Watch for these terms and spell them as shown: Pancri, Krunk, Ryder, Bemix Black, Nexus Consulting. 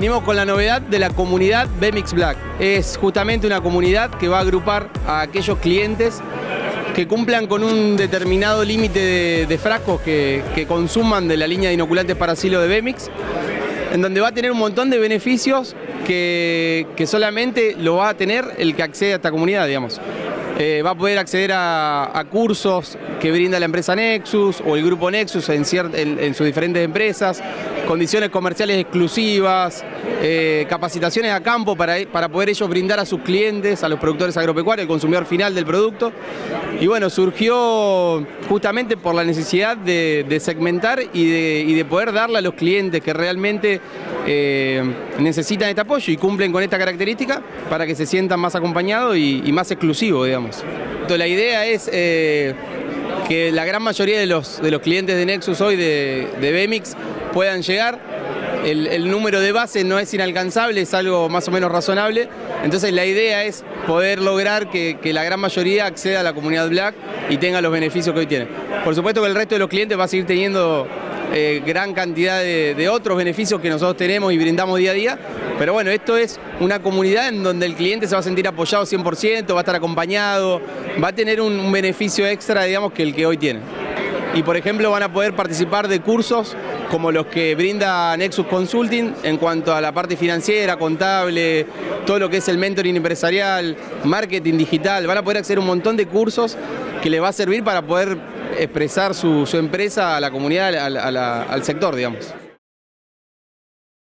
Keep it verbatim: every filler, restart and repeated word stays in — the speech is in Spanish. Vinimos con la novedad de la comunidad Bemix Black. Es justamente una comunidad que va a agrupar a aquellos clientes que cumplan con un determinado límite de, de frascos que, que consuman de la línea de inoculantes para silo de Bemix, en donde va a tener un montón de beneficios que, que solamente lo va a tener el que accede a esta comunidad, digamos. Eh, va a poder acceder a, a cursos que brinda la empresa Nexus o el grupo Nexus en, en, en sus diferentes empresas, condiciones comerciales exclusivas, eh, capacitaciones a campo para, para poder ellos brindar a sus clientes, a los productores agropecuarios, al consumidor final del producto. Y bueno, surgió justamente por la necesidad de, de segmentar y de, y de poder darle a los clientes que realmente eh, necesitan este apoyo y cumplen con esta característica para que se sientan más acompañados y, y más exclusivos, digamos. La idea es eh, que la gran mayoría de los, de los clientes de Nexus hoy, de, de Bemix, puedan llegar. El, el número de base no es inalcanzable, es algo más o menos razonable. Entonces la idea es poder lograr que, que la gran mayoría acceda a la comunidad Black y tenga los beneficios que hoy tiene. Por supuesto que el resto de los clientes va a seguir teniendo eh, gran cantidad de, de otros beneficios que nosotros tenemos y brindamos día a día. Pero bueno, esto es una comunidad en donde el cliente se va a sentir apoyado cien por ciento, va a estar acompañado, va a tener un, un beneficio extra, digamos, que el que hoy tiene. Y por ejemplo van a poder participar de cursos como los que brinda Nexus Consulting en cuanto a la parte financiera, contable, todo lo que es el mentoring empresarial, marketing digital. Van a poder hacer un montón de cursos que les va a servir para poder expresar su, su empresa a la comunidad, a la, a la, al sector, digamos.